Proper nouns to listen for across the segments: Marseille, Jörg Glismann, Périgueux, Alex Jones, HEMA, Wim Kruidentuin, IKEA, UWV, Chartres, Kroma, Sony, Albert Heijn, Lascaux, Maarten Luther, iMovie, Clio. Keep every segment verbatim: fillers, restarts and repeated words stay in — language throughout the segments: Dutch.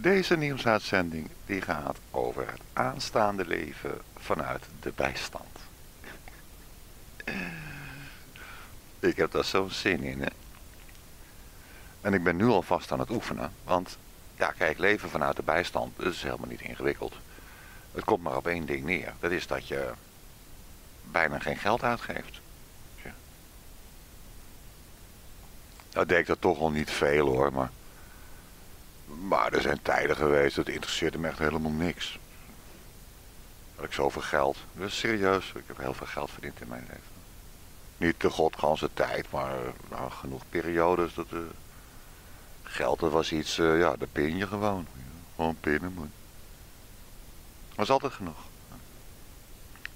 Deze nieuwsuitzending die gaat over het aanstaande leven vanuit de bijstand. Ik heb daar zo'n zin in, hè. En ik ben nu alvast aan het oefenen, want ja, kijk, leven vanuit de bijstand, dat is helemaal niet ingewikkeld. Het komt maar op één ding neer, dat is dat je bijna geen geld uitgeeft. Ja. Nou, deed ik dat toch al niet veel hoor, maar... Maar er zijn tijden geweest, dat interesseerde me echt helemaal niks. Had ik zoveel geld. Dus serieus, ik heb heel veel geld verdiend in mijn leven. Niet de godganse tijd, maar nou, genoeg periodes. Dat, uh, geld, dat was iets, uh, ja, daar pin je gewoon. Gewoon pinnen, man. Was altijd genoeg.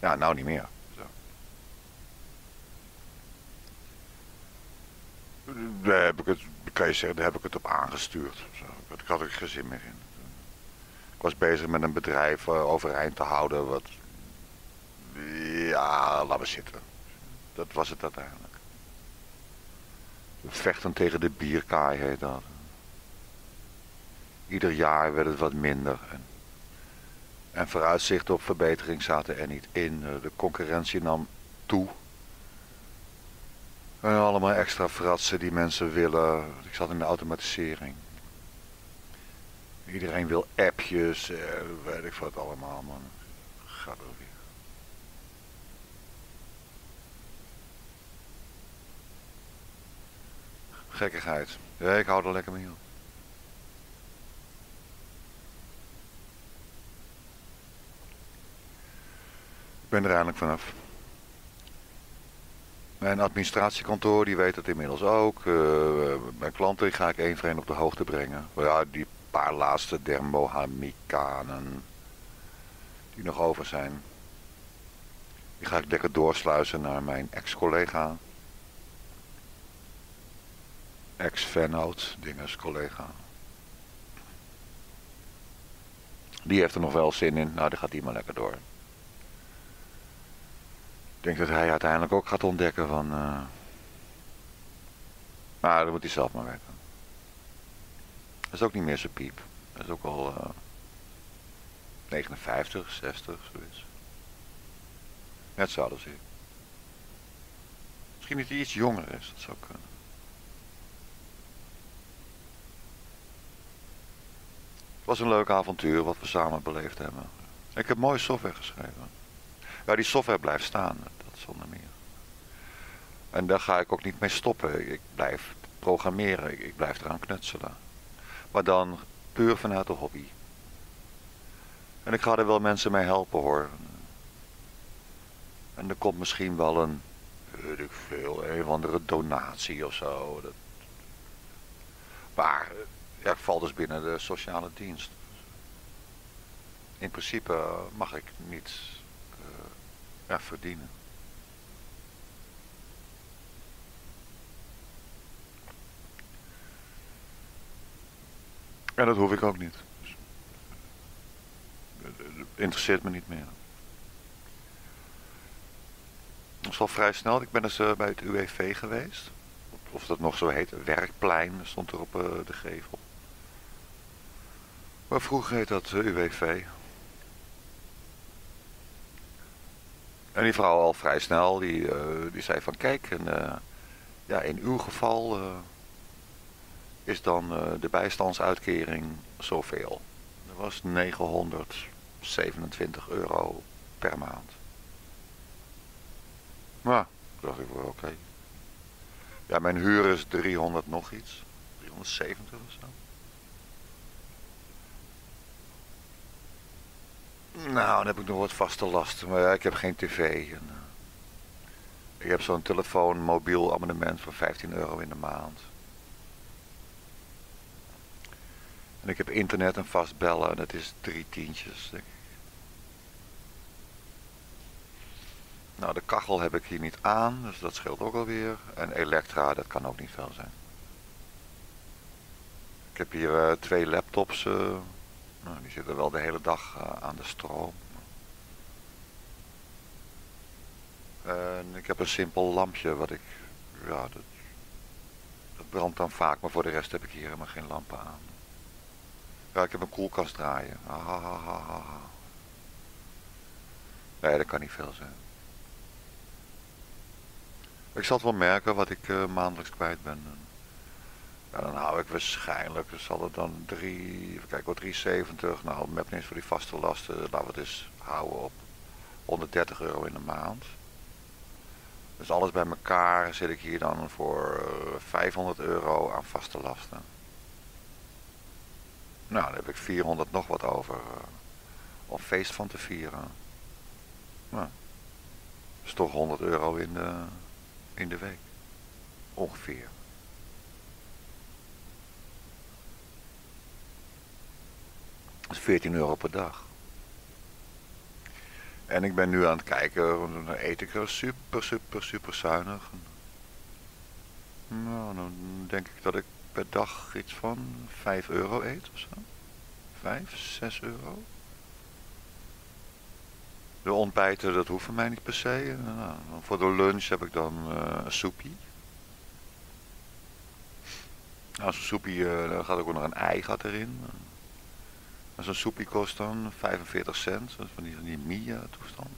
Ja, nou niet meer. Zo. Daar heb ik het, kan je zeggen, daar heb ik het op aangestuurd. Zo. Ik had er geen zin meer in. Ik was bezig met een bedrijf overeind te houden wat... Ja, laat maar zitten. Dat was het uiteindelijk. Vechten tegen de bierkaai heet dat. Ieder jaar werd het wat minder. En, en vooruitzichten op verbetering zaten er niet in. De concurrentie nam toe. En allemaal extra fratsen die mensen willen. Ik zat in de automatisering. Iedereen wil appjes, eh, weet ik wat allemaal, man. Gaat er weer. Gekkigheid. Ja, ik hou er lekker mee op. Ik ben er eindelijk vanaf. Mijn administratiekantoor, die weet het inmiddels ook. Uh, mijn klanten die ga ik één voor één op de hoogte brengen. Maar ja, die... Een paar laatste der Mohamikanen die nog over zijn. Die ga ik lekker doorsluizen naar mijn ex-collega. Ex-vennoot, dinges-collega. Die heeft er nog wel zin in, nou dan gaat die maar lekker door. Ik denk dat hij uiteindelijk ook gaat ontdekken van... Uh... Maar dan moet hij zelf maar weten. Dat is ook niet meer zo piep. Dat is ook al uh, negenenvijftig, zestig, zoiets. Net zo oud als ik. Misschien dat hij iets jonger is, dat zou kunnen. Het was een leuk avontuur wat we samen beleefd hebben. Ik heb mooie software geschreven. Ja, die software blijft staan, dat zonder meer. En daar ga ik ook niet mee stoppen. Ik blijf programmeren, ik blijf eraan knutselen. Maar dan puur vanuit de hobby. En ik ga er wel mensen mee helpen hoor. En er komt misschien wel een, weet ik veel, een of andere donatie of zo. Dat... Maar ja, ik val dus binnen de sociale dienst. In principe mag ik niets uh, verdienen. En dat hoef ik ook niet. Dus, het interesseert me niet meer. Dat is al vrij snel. Ik ben eens uh, bij het U W V geweest. Of dat nog zo heet. Werkplein stond er op uh, de gevel. Maar vroeger heet dat uh, U W V. En die vrouw al vrij snel. Die, uh, die zei van kijk. En, uh, ja, in uw geval... Uh, is dan uh, de bijstandsuitkering zoveel. Dat was negenhonderdzevenentwintig euro per maand. Maar, dacht ik wel, oké. Okay. Ja, mijn huur is driehonderd nog iets. driehonderdzeventig of zo. Nou, dan heb ik nog wat vaste lasten. Maar ja, ik heb geen tv. En, uh, ik heb zo'n telefoon, mobiel abonnement van vijftien euro in de maand. En ik heb internet en vast bellen en dat is drie tientjes, denk ik. Nou, de kachel heb ik hier niet aan, dus dat scheelt ook alweer. En elektra, dat kan ook niet veel zijn. Ik heb hier uh, twee laptops, uh, nou, die zitten wel de hele dag uh, aan de stroom. En ik heb een simpel lampje, wat ik, ja, dat, dat brandt dan vaak, maar voor de rest heb ik hier helemaal geen lampen aan. Ja, ik heb een koelkast draaien. Ah, ah, ah, ah. Nee, dat kan niet veel zijn. Ik zal het wel merken wat ik uh, maandelijks kwijt ben. Ja, dan hou ik waarschijnlijk, dus zal het dan drie, kijk wat, drie zeventig, nou met niks voor die vaste lasten, laten we het eens houden op honderddertig euro in de maand. Dus alles bij elkaar zit ik hier dan voor vijfhonderd euro aan vaste lasten. Nou, dan heb ik vierhonderd nog wat over uh, om feest van te vieren. Nou, dat is toch honderd euro in de, in de week, ongeveer. Dat is veertien euro per dag. En ik ben nu aan het kijken, dan eet ik er super, super, super zuinig. Nou, dan denk ik dat ik per dag iets van vijf euro eet of zo. vijf, zes euro. De ontbijten, dat hoeven mij niet per se. Nou, voor de lunch heb ik dan uh, een soepie. Nou, zo'n soepie, uh, daar gaat ook nog een ei gaat erin. En zo'n soepie kost dan vijfenveertig cent, dat is van die, die Mia-toestand.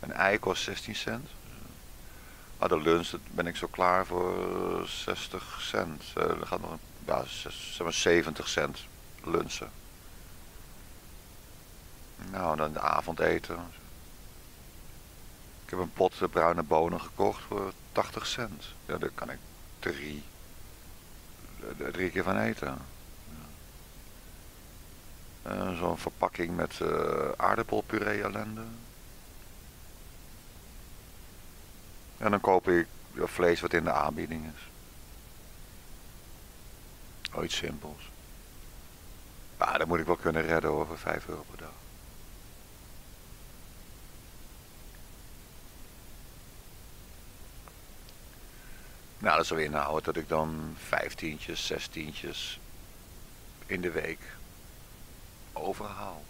Een ei kost zestien cent. Ah, de lunch, dat ben ik zo klaar voor zestig cent. Uh, er gaat nog een, ja, zeg maar zeventig cent lunchen. Nou, dan de avondeten. Ik heb een pot bruine bonen gekocht voor tachtig cent. Ja, daar kan ik drie, drie keer van eten. Uh, Zo'n verpakking met uh, aardappelpuree ellende. En dan koop ik vlees wat in de aanbieding is. Oh, iets simpels. Maar dat moet ik wel kunnen redden hoor, voor vijf euro per dag. Nou, dat zou inhouden dat ik dan vijftientjes, zestientjes in de week overhaal.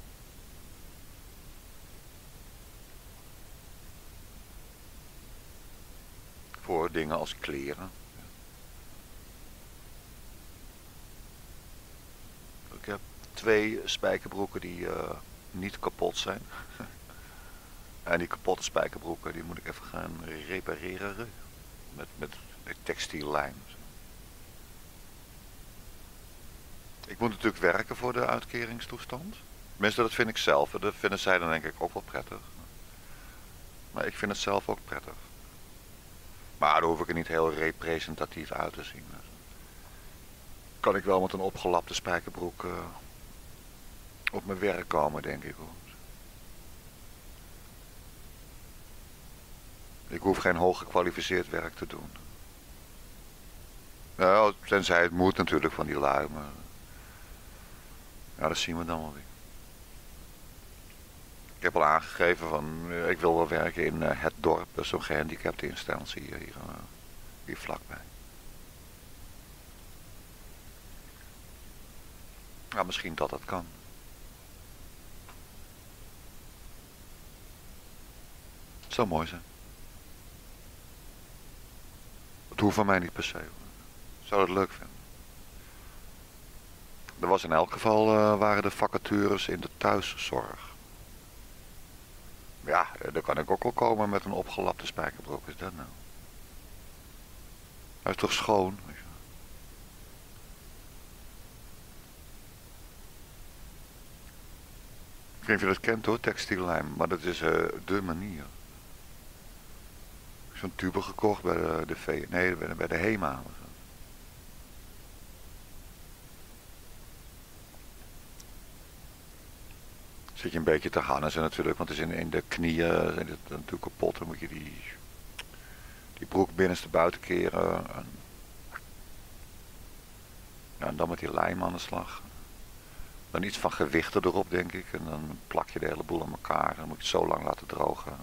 Voor dingen als kleren. Ik heb twee spijkerbroeken die uh, niet kapot zijn. En die kapotte spijkerbroeken die moet ik even gaan repareren met, met textiellijn. Ik moet natuurlijk werken voor de uitkeringstoestand. Tenminste, dat vind ik zelf. Dat vinden zij dan denk ik ook wel prettig. Maar ik vind het zelf ook prettig. Maar daar hoef ik er niet heel representatief uit te zien. Kan ik wel met een opgelapte spijkerbroek uh, op mijn werk komen, denk ik. Ik hoef geen hooggekwalificeerd werk te doen. Nou, tenzij het moet natuurlijk van die lui, maar... Ja, dat zien we dan wel weer. Ik heb al aangegeven van, ik wil wel werken in het dorp, zo'n gehandicapte instantie hier, hier, hier vlakbij. Ja, misschien dat dat kan. Het zou mooi zijn. Het hoeft van mij niet per se. Ik zou het leuk vinden. Er was in elk geval uh, waren de vacatures in de thuiszorg. Ja, daar kan ik ook wel komen met een opgelapte spijkerbroek. Is dat nou? Hij is toch schoon? Ik weet niet of je dat kent hoor, textiellijn, maar dat is uh, de manier. Ik heb zo'n tube gekocht bij de, de, v nee, bij de, bij de HEMA. Zit je een beetje te hannissen natuurlijk, want het is in, in de knieën zijn het natuurlijk kapot. Dan moet je die, die broek binnenste buiten keren. En, ja, en dan met die lijm aan de slag. Dan iets van gewichten erop denk ik. En dan plak je de hele boel aan elkaar. Dan moet je het zo lang laten drogen.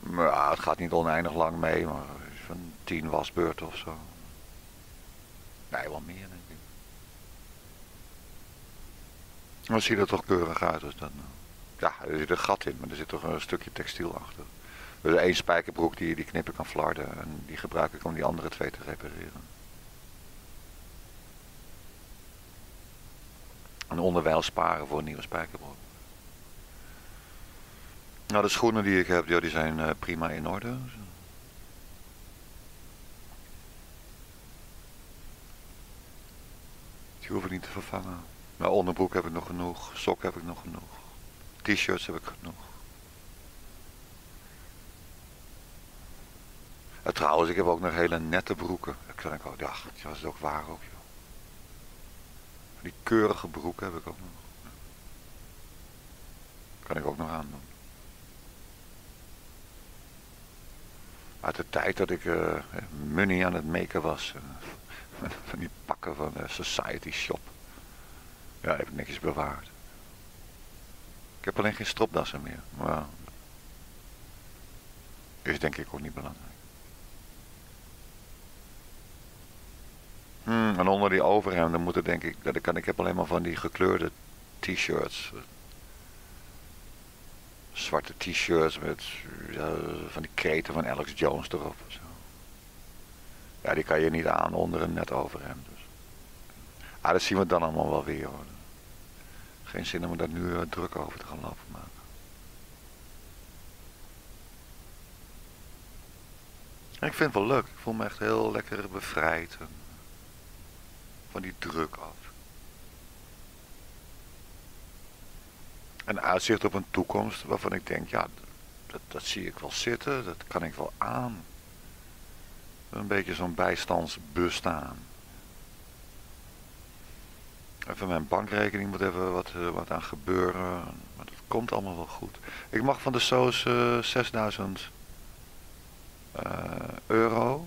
Maar ja, het gaat niet oneindig lang mee, maar van tien wasbeurten of zo. Nee, wel meer denk ik. Dan ziet er toch keurig uit als dat nou. Ja, er zit een gat in, maar er zit toch een stukje textiel achter. Dus één spijkerbroek die, die knip ik aan flarden en die gebruik ik om die andere twee te repareren. En onderwijl sparen voor een nieuwe spijkerbroek. Nou, de schoenen die ik heb, ja, die zijn uh, prima in orde. Die hoef ik niet te vervangen. Nou, onderbroek heb ik nog genoeg, sok heb ik nog genoeg. T-shirts heb ik genoeg. En trouwens, ik heb ook nog hele nette broeken. Dat kan ik wel, ja, dat is ook waar ook, joh. Die keurige broeken heb ik ook nog. Kan ik ook nog aandoen. Uit de tijd dat ik uh, money aan het maken was. Uh, van die pakken van de Society Shop. Ja, heb ik netjes bewaard. Ik heb alleen geen stropdassen meer. Maar is denk ik ook niet belangrijk. Hmm, en onder die overhemden moeten denk ik, dat ik, kan, ik heb alleen maar van die gekleurde t-shirts. Zwarte t-shirts met uh, van die kreten van Alex Jones erop. Zo. Ja, die kan je niet aan onder een net overhemd. Dus. Ah, dat zien we dan allemaal wel weer, hoor. Geen zin om er nu uh, druk over te gaan lopen maken. Ik vind het wel leuk. Ik voel me echt heel lekker bevrijd. En van die druk af. Een uitzicht op een toekomst waarvan ik denk, ja, dat, dat zie ik wel zitten, dat kan ik wel aan. Een beetje zo'n bijstandsbestaan. Even mijn bankrekening moet even wat, wat aan gebeuren, maar dat komt allemaal wel goed. Ik mag van de S O S uh, zesduizend uh, euro.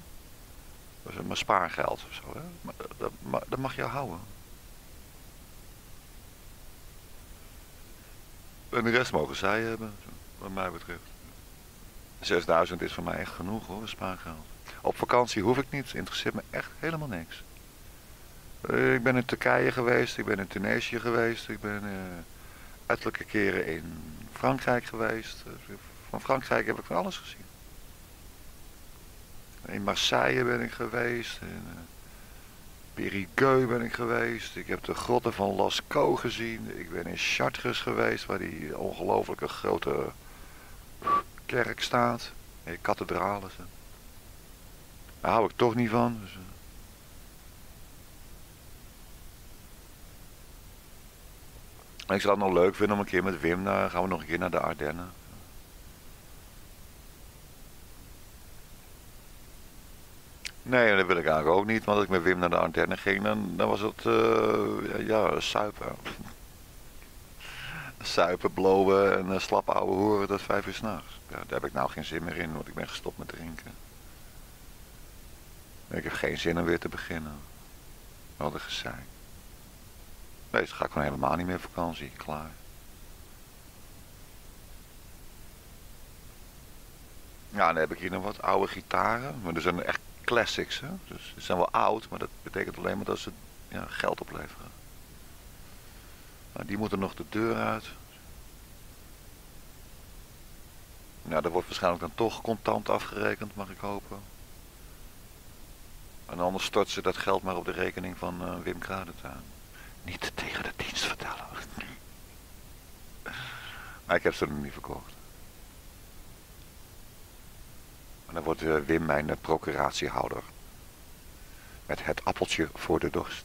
Dat is mijn spaargeld of zo, hè? Maar dat, dat, dat mag je houden. En de rest mogen zij hebben, wat mij betreft. zesduizend is voor mij echt genoeg, hoor, spaargeld. Op vakantie hoef ik niet, interesseert me echt helemaal niks. Ik ben in Turkije geweest, ik ben in Tunesië geweest, ik ben uh, uiterlijke keren in Frankrijk geweest. Van Frankrijk heb ik van alles gezien. In Marseille ben ik geweest, in uh, Périgueux ben ik geweest, ik heb de grotten van Lascaux gezien, ik ben in Chartres geweest, waar die ongelooflijke grote kerk staat, en kathedralen. Daar hou ik toch niet van. Dus, uh. Ik zou het nog leuk vinden om een keer met Wim, naar, gaan we nog een keer naar de Ardennen. Nee, dat wil ik eigenlijk ook niet, want als ik met Wim naar de Ardennen ging, dan, dan was het, uh, ja, suipen. Suipen, blowen en uh, slap ouwe horen tot vijf uur s'nachts. Ja, daar heb ik nou geen zin meer in, want ik ben gestopt met drinken. Ik heb geen zin om weer te beginnen. Wat een gezeik. Nee, dus ga ik gewoon helemaal niet meer op vakantie, klaar. Ja, dan heb ik hier nog wat oude gitaren, maar er zijn echt classics, hè? Dus ze zijn wel oud, maar dat betekent alleen maar dat ze ja, geld opleveren. Nou, die moeten nog de deur uit. Nou, dat wordt waarschijnlijk dan toch contant afgerekend, mag ik hopen. En anders stort ze dat geld maar op de rekening van uh, Wim Kruidentuin. Niet tegen de dienst vertellen. Maar ik heb ze nog niet verkocht. En dan wordt uh, Wim mijn uh, procuratiehouder. Met het appeltje voor de dorst.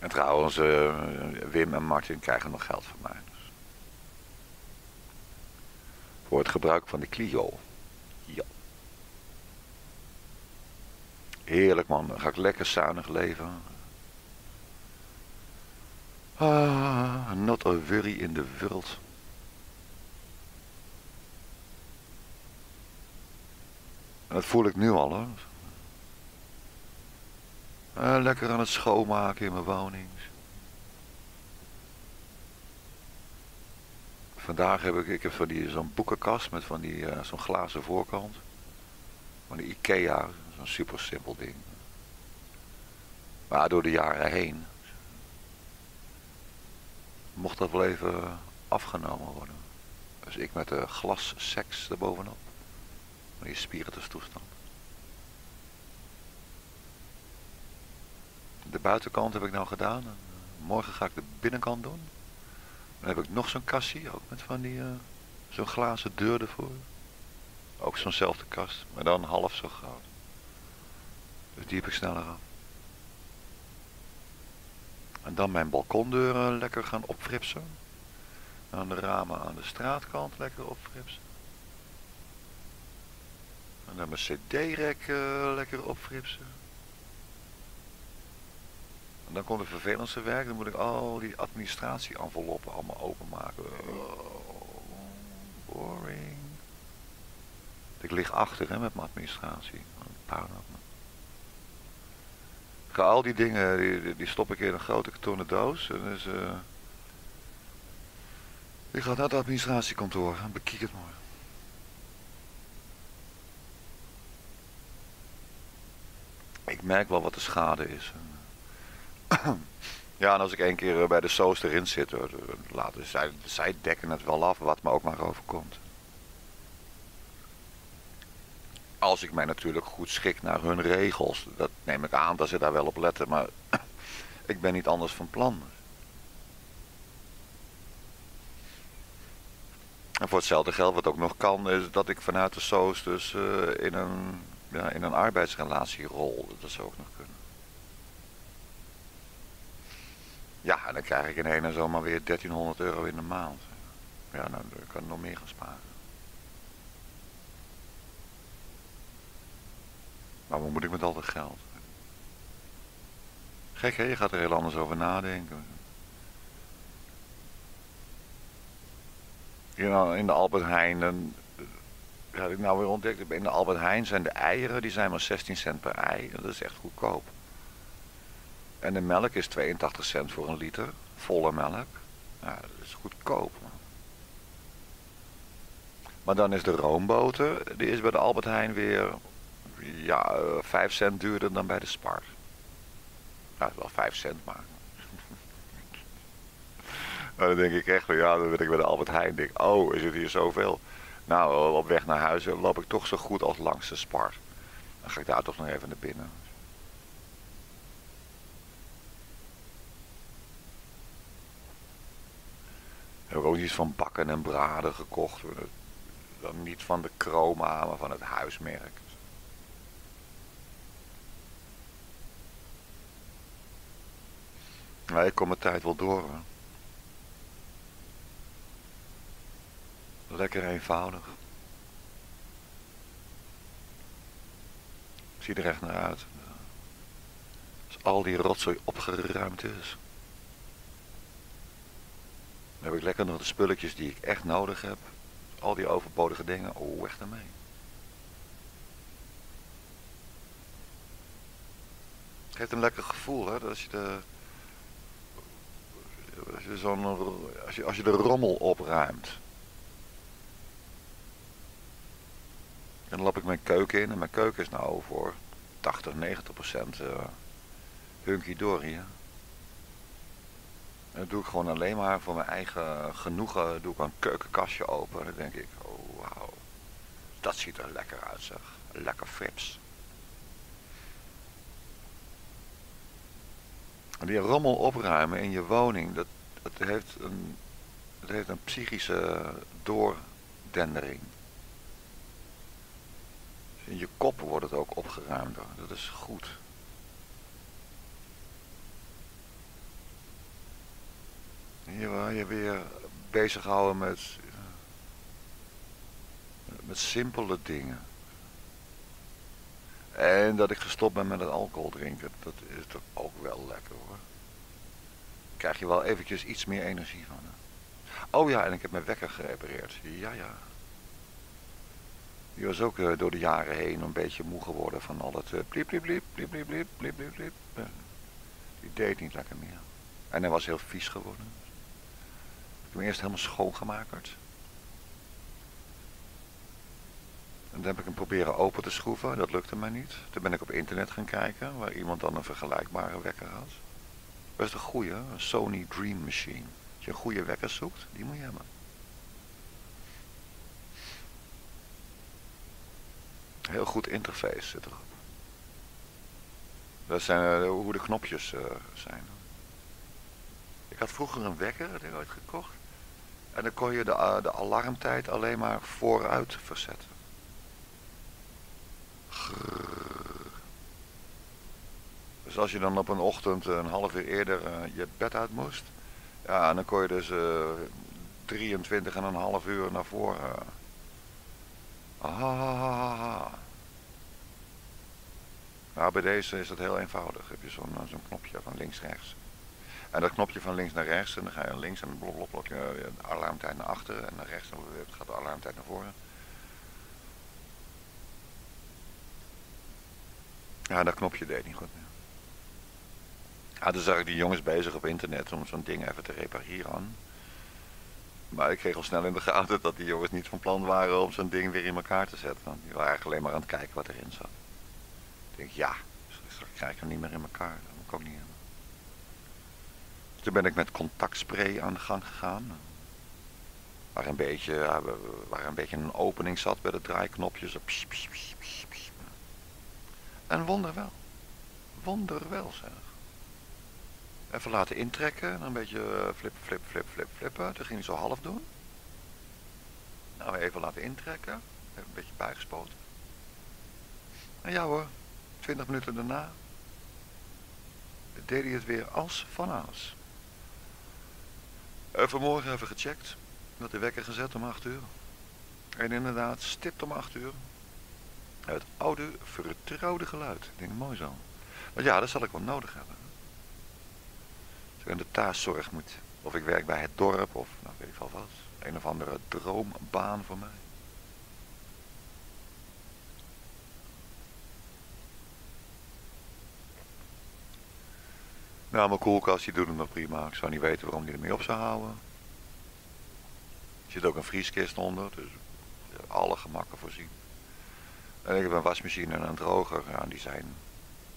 En trouwens, uh, Wim en Martin krijgen nog geld van mij. Dus. Voor het gebruik van de Clio. Ja. Heerlijk, man, dan ga ik lekker zuinig leven. Ah, not a worry in the world. En dat voel ik nu al, hoor. Eh, lekker aan het schoonmaken in mijn woning. Vandaag heb ik, ik heb van die zo'n boekenkast met van die uh, zo'n glazen voorkant. Van de IKEA, zo'n super simpel ding. Maar door de jaren heen mocht dat wel even afgenomen worden. Dus ik met de glasseks erbovenop. van je spiritustoestand. De buitenkant heb ik nou gedaan. En morgen ga ik de binnenkant doen. Dan heb ik nog zo'n kassie, ook met van die uh, zo'n glazen deur ervoor. Ook zo'nzelfde kast, maar dan half zo groot. Dus die heb ik sneller af. En dan mijn balkondeuren lekker gaan opfripsen. En dan de ramen aan de straatkant lekker opfripsen. En dan mijn cd-rek uh, lekker opfripsen. En dan komt het vervelendste werk, dan moet ik al die administratie-enveloppen allemaal openmaken. Oh, boring. Ik lig achter hè, met mijn administratie. Ik ga al die dingen, die, die stop ik in een grote kartonnen doos. En dus, uh, ik ga naar het administratiekantoor en bekijk het maar. Ik merk wel wat de schade is. Ja, en als ik één keer bij de soos erin zit, laten zij, zij dekken het wel af, wat me ook maar overkomt. Als ik mij natuurlijk goed schik naar hun regels, dat neem ik aan dat ze daar wel op letten, maar ik ben niet anders van plan. En voor hetzelfde geld, wat ook nog kan, is dat ik vanuit de soos dus uh, in, een, ja, in een arbeidsrelatie rol. Dat zou ook nog kunnen. Ja, en dan krijg ik in één en zomaar weer dertienhonderd euro in de maand. Ja, nou, dan kan ik nog meer gaan sparen. Maar wat moet ik met al dat geld? Gek hè, je gaat er heel anders over nadenken. In de Albert Heijn, en, dat heb ik nou weer ontdekt, in de Albert Heijn zijn de eieren, die zijn maar zestien cent per ei. Dat is echt goedkoop. En de melk is tweeëntachtig cent voor een liter, volle melk. Ja, dat is goedkoop. Man. Maar dan is de roomboter, die is bij de Albert Heijn weer... Ja, uh, vijf cent duurder dan bij de Spar. Nou, wel vijf cent maar. Nou, dan denk ik echt van ja, dan ben ik bij de Albert Heijn. Denk, oh, is het hier zoveel? Nou, op weg naar huis loop ik toch zo goed als langs de Spar. Dan ga ik daar toch nog even naar binnen. Heb ik ook iets van bakken en braden gekocht. Dan niet van de Kroma, maar van het huismerk. Nou, ik kom mijn tijd wel door. Hè. Lekker eenvoudig. Ik zie er echt naar uit. Als al die rotzooi opgeruimd is. Dan heb ik lekker nog de spulletjes die ik echt nodig heb. Al die overbodige dingen, oh, weg daarmee. Het geeft een lekker gevoel, hè, als je de... Als je, zo'n, als, je, als je de rommel opruimt. En dan lap ik mijn keuken in. En mijn keuken is nou voor tachtig, negentig procent uh, hunky-dory. En dan doe ik gewoon alleen maar voor mijn eigen genoegen. Doe ik een keukenkastje open. En dan denk ik, oh wauw. Dat ziet er lekker uit zeg. Lekker frips. Die rommel opruimen in je woning, dat, dat, heeft, een, dat heeft een psychische doordendering. In je kop wordt het ook opgeruimder, dat is goed. Hier waar je weer bezighouden met, met simpele dingen. En dat ik gestopt ben met het alcohol drinken, dat is toch ook wel lekker hoor. Daar krijg je wel eventjes iets meer energie van. Hè? Oh ja, en ik heb mijn wekker gerepareerd. Ja, ja. Die was ook uh, door de jaren heen een beetje moe geworden van al dat uh, bliep, bliep, bliep, bliep, bliep, bliep, bliep, bliep, bliep. Die deed niet lekker meer. En hij was heel vies geworden. Ik heb hem eerst helemaal schoongemaakt. En dan heb ik hem proberen open te schroeven, dat lukte mij niet. Toen ben ik op internet gaan kijken, waar iemand dan een vergelijkbare wekker had. Best een goeie, een Sony Dream Machine. Als je een goede wekker zoekt, die moet je hebben. Heel goed interface zit erop. Dat zijn uh, hoe de knopjes uh, zijn. Ik had vroeger een wekker, dat heb ik ooit gekocht. En dan kon je de, uh, de alarmtijd alleen maar vooruit verzetten. Grrr. Dus als je dan op een ochtend een half uur eerder uh, je bed uit moest. Ja, en dan kon je dus uh, drieëntwintig en een half uur naar voren. Ah. Nou, bij deze is dat heel eenvoudig. Heb je zo'n zo'n knopje van links naar rechts. En dat knopje van links naar rechts, en dan ga je links en blop blop blop je alarmtijd naar achteren en naar rechts en dan gaat de alarmtijd naar voren. Ja, dat knopje deed niet goed meer. Ja, toen zag ik die jongens bezig op internet om zo'n ding even te repareren. Maar ik kreeg al snel in de gaten dat die jongens niet van plan waren om zo'n ding weer in elkaar te zetten. Want die waren eigenlijk alleen maar aan het kijken wat erin zat. Ik denk, ja, straks krijg ik hem niet meer in elkaar. Dat moet ik ook niet hebben. Toen ben ik met contactspray aan de gang gegaan. Waar een beetje, waar een, beetje een opening zat bij de draaiknopjes. Zo pss, pss, pss, pss, pss. En wonderwel. Wonderwel zeg. Even laten intrekken en een beetje flip, flip, flip, flip, flippen. Toen ging hij zo half doen. Nou, even laten intrekken. Even een beetje bijgespoten. En ja hoor, twintig minuten daarna deed hij het weer als van alles. En vanmorgen even gecheckt. Met de wekker gezet om acht uur. En inderdaad, stipt om acht uur. Het oude, vertrouwde geluid. Ik denk, mooi zo. Maar ja, dat zal ik wel nodig hebben. En de thuiszorg moet. Of ik werk bij het dorp of nou, weet ik wel wat. Een of andere droombaan voor mij. Nou, mijn koelkast die doet het nog prima. Ik zou niet weten waarom die ermee op zou houden. Er zit ook een vrieskist onder, dus alle gemakken voorzien. En ik heb een wasmachine en een droger. Nou, die zijn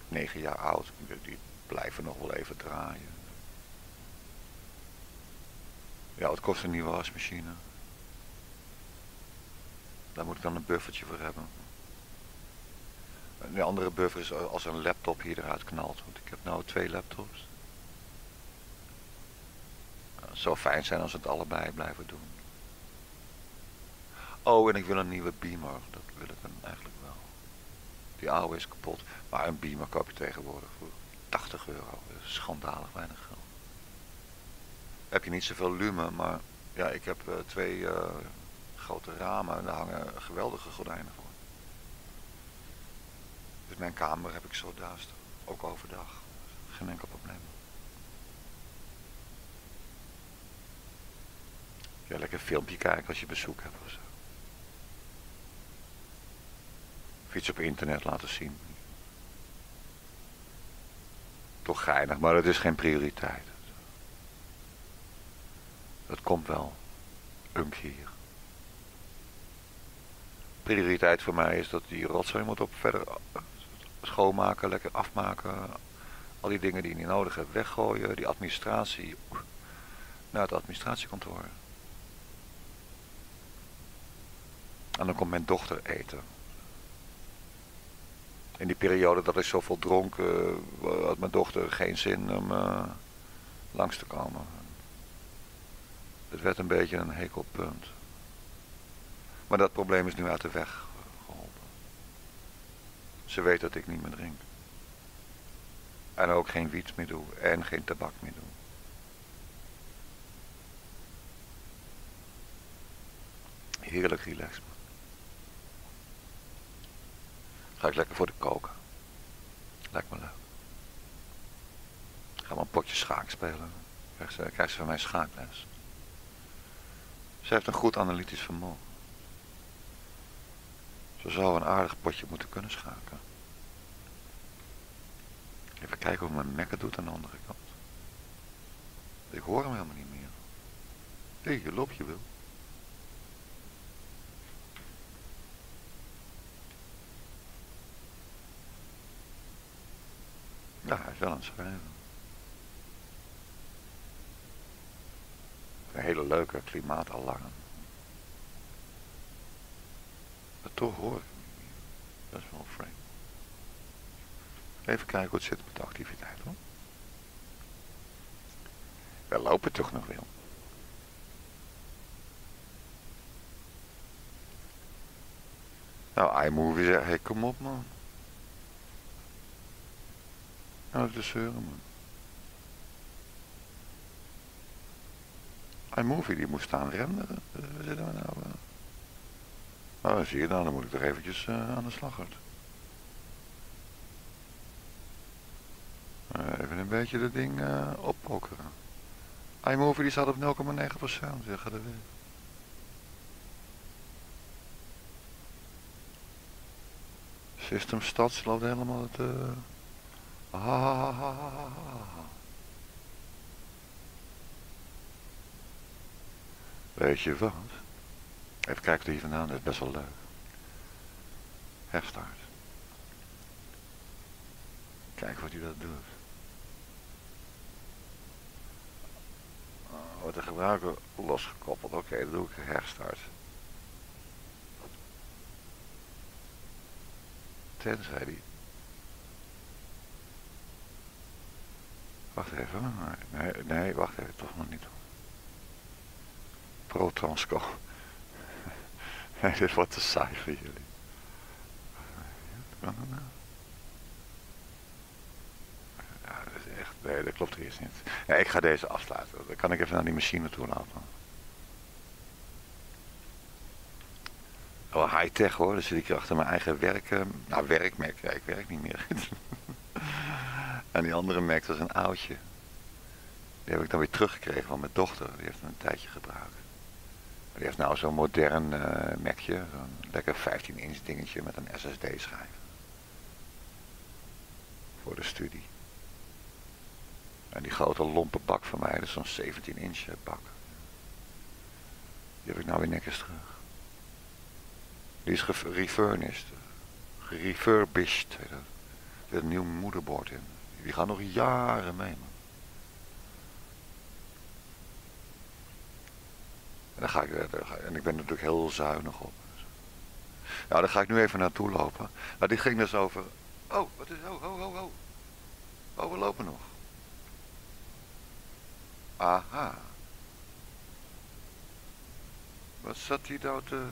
negen jaar oud. Die blijven nog wel even draaien. Ja, het kost een nieuwe wasmachine. Daar moet ik dan een buffertje voor hebben. En de andere buffer is als een laptop hier eruit knalt. Want ik heb nou twee laptops. Het zou fijn zijn als we het allebei blijven doen. Oh, en ik wil een nieuwe Beamer. Dat wil ik dan eigenlijk wel. Die oude is kapot. Maar een Beamer koop je tegenwoordig voor tachtig euro. Dat is schandalig weinig geld. Heb je niet zoveel lumen, maar ja, ik heb uh, twee uh, grote ramen en daar hangen geweldige gordijnen voor. Dus mijn kamer heb ik zo duister, ook overdag. Geen enkel probleem. Ja, lekker een filmpje kijken als je bezoek hebt of zo. Of iets op internet laten zien. Toch geinig, maar dat is geen prioriteit. Het komt wel een keer. Prioriteit voor mij is dat die rotzooi moet op verder schoonmaken, lekker afmaken. Al die dingen die je niet nodig hebt weggooien. Die administratie naar het administratiekantoor. En dan komt mijn dochter eten. In die periode dat ik zoveel dronk, had mijn dochter geen zin om uh, langs te komen. Het werd een beetje een hekelpunt. Maar dat probleem is nu uit de weg geholpen. Ze weet dat ik niet meer drink. En ook geen wiet meer doe. En geen tabak meer doe. Heerlijk relaxed. Ga ik lekker voor de koken. Lijkt me leuk. Ga maar een potje schaak spelen. Krijg ze, krijg ze van mij schaakles. Ze heeft een goed analytisch vermogen. Ze zou een aardig potje moeten kunnen schaken. Even kijken hoe mijn mekker doet aan de andere kant. Ik hoor hem helemaal niet meer. Hé, je loop je wil. Ja, hij is wel aan het schrijven. Een hele leuke klimaatalarm. Maar toch hoor ik niet meer. Dat is wel frame. Even kijken hoe het zit met de activiteit hoor. We lopen toch nog wel. Nou, iMovie zegt, hey, kom op man. Nou, dat is zeuren man. iMovie die moest staan renderen. Waar zitten we nou? Nou, zie je dan, dan moet ik er eventjes uh, aan de slag uit. Uh, even een beetje dat ding uh, oppokkeren. iMovie die staat op nul komma negen procent, zeg dat weer. System Stats loopt helemaal het... Uh... Ah, ah, ah, ah, ah, ah. Weet je wat? Even kijken er hier vandaan, dat is best wel leuk. Herstart. Kijk wat hij dat doet. Oh, wordt de gebruiker losgekoppeld. Oké, okay, dan doe ik herstart. Tenzij die. Wacht even. Nee, nee, wacht even. Toch nog niet. Pro Transco. Nee, dit wordt te saai voor jullie. Kan dat nou? Ja, dat is echt... Nee, dat klopt eerst niet. Ja, ik ga deze afsluiten. Dan kan ik even naar die machine toe laten. Oh, high-tech hoor. Dan zit ik hier achter mijn eigen werk... Nou, werkmerk. Ja, ik werk niet meer. En die andere merk, dat is een oudje. Die heb ik dan weer teruggekregen van mijn dochter. Die heeft hem een tijdje gebruikt. Die heeft nou zo'n modern uh, Macje, zo'n lekker vijftien inch dingetje met een S S D-schijf. Voor de studie. En die grote lompe bak van mij, dat is zo'n zeventien inch bak. Die heb ik nou weer netjes terug. Die is gerefurnished. Gerefurbished. Heet dat. Er zit een nieuw moederbord in. Die gaan nog jaren mee, man. En, dan ga ik, dan ga, en ik ben er natuurlijk heel zuinig op. Nou, daar ga ik nu even naartoe lopen. Nou, dit ging dus over... Oh, wat is... Oh, oh, oh, oh. Oh, we lopen nog. Aha. Wat zat hier nou te...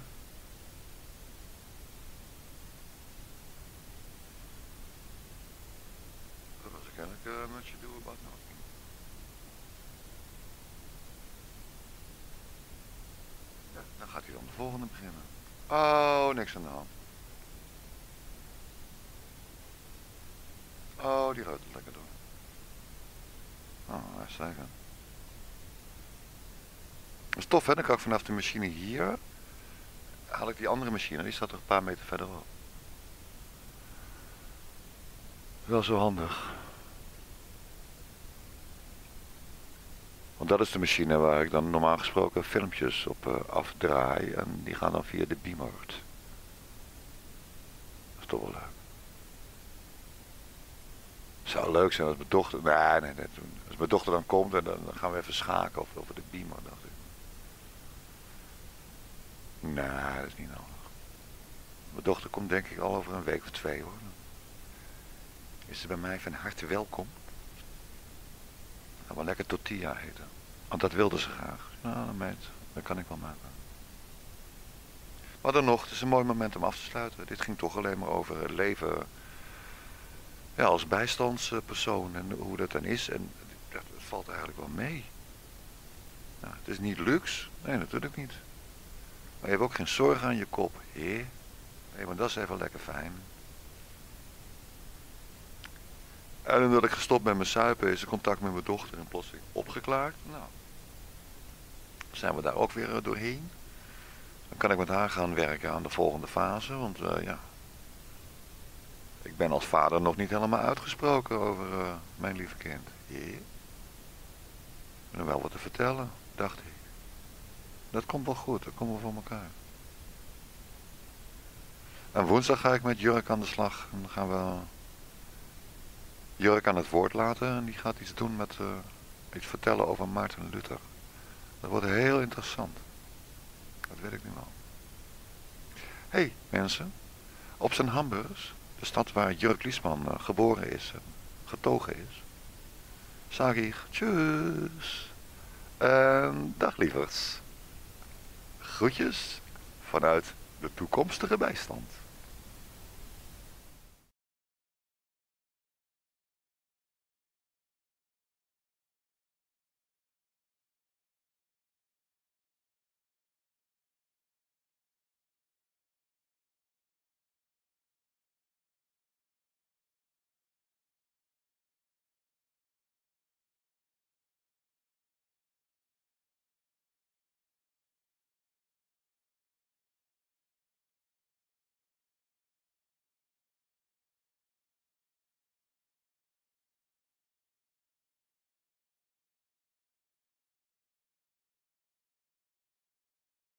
Dat was ik eigenlijk een mutje doen, wat nou? Dan gaat hij dan de volgende beginnen. Oh, niks aan de hand. Oh, die ruikt lekker door. Oh, hartstikke. Dat is tof hè, dan kan ik vanaf de machine hier... haal ik die andere machine, die staat er een paar meter verderop. Wel zo handig. Want dat is de machine waar ik dan normaal gesproken filmpjes op uh, afdraai. En die gaan dan via de beamer. Dat is toch wel leuk. Zou leuk zijn als mijn dochter... Nee, nee, nee. Als mijn dochter dan komt en dan gaan we even schaken over, over de beamer, dacht ik. Nee, dat is niet nodig. Mijn dochter komt denk ik al over een week of twee hoor. Is ze bij mij van harte welkom. Nou, maar lekker tortilla eten. Want dat wilden ze graag. Nou, dat meet. Dat kan ik wel maken. Maar dan nog, het is een mooi moment om af te sluiten. Dit ging toch alleen maar over het leven ja, als bijstandspersoon en hoe dat dan is. En dat valt eigenlijk wel mee. Nou, het is niet luxe. Nee, natuurlijk niet. Maar je hebt ook geen zorgen aan je kop. Hé. Nee, maar dat is even lekker fijn. En omdat ik gestopt met mijn suipen is het contact met mijn dochter en plotseling opgeklaard. Nou, zijn we daar ook weer doorheen. Dan kan ik met haar gaan werken aan de volgende fase, want uh, ja... ik ben als vader nog niet helemaal uitgesproken over uh, mijn lieve kind. Yeah. Ik heb nog wel wat te vertellen, dacht ik. Dat komt wel goed, dat komen we voor elkaar. En woensdag ga ik met Jörg aan de slag en dan gaan we... Jörg aan het woord laten en die gaat iets doen met uh, iets vertellen over Maarten Luther. Dat wordt heel interessant. Dat weet ik nu al. Hé hey, mensen, Op zijn Hamburgs, de stad waar Jörg Glismann geboren is en getogen is, zag ik tjus en dag lievers. Groetjes vanuit de toekomstige bijstand.